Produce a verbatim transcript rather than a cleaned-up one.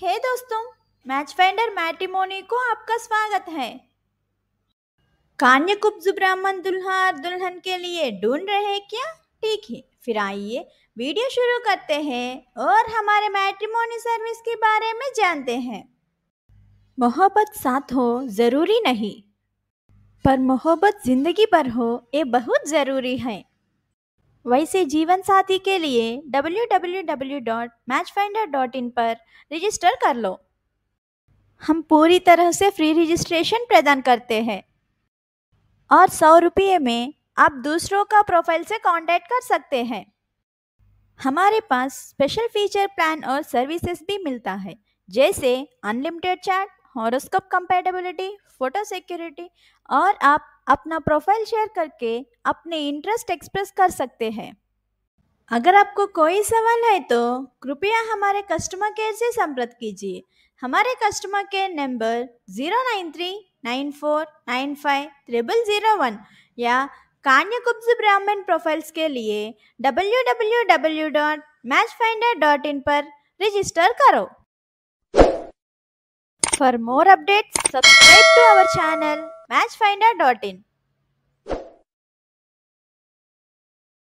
हे hey दोस्तों, match finder matrimony को आपका स्वागत है। कान्यकुब्ज ब्राह्मण दुल्हा और दुल्हन के लिए ढूंढ रहे हैं क्या? ठीक है, फिर आइए वीडियो शुरू करते हैं और हमारे मैट्रिमोनी सर्विस के बारे में जानते हैं। मोहब्बत साथ हो ज़रूरी नहीं, पर मोहब्बत ज़िंदगी भर हो ये बहुत ज़रूरी है। वैसे जीवन साथी के लिए W W W dot match finder dot in पर रजिस्टर कर लो। हम पूरी तरह से फ्री रजिस्ट्रेशन प्रदान करते हैं और सौ रुपये में आप दूसरों का प्रोफाइल से कांटेक्ट कर सकते हैं। हमारे पास स्पेशल फीचर प्लान और सर्विसेज भी मिलता है, जैसे unlimited chat, horoscope compatibility, photo security, और आप अपना प्रोफाइल शेयर करके अपने इंटरेस्ट एक्सप्रेस कर सकते हैं। अगर आपको कोई सवाल है तो कृपया हमारे कस्टमर केयर से संपर्क कीजिए। हमारे customer care number zero nine three nine four nine five triple zero one, या कान्यकुब्ज ब्राह्मण प्रोफाइल्स के लिए W W W dot match finder dot in पर रजिस्टर करो। For more updates, subscribe to our channel match finder dot in.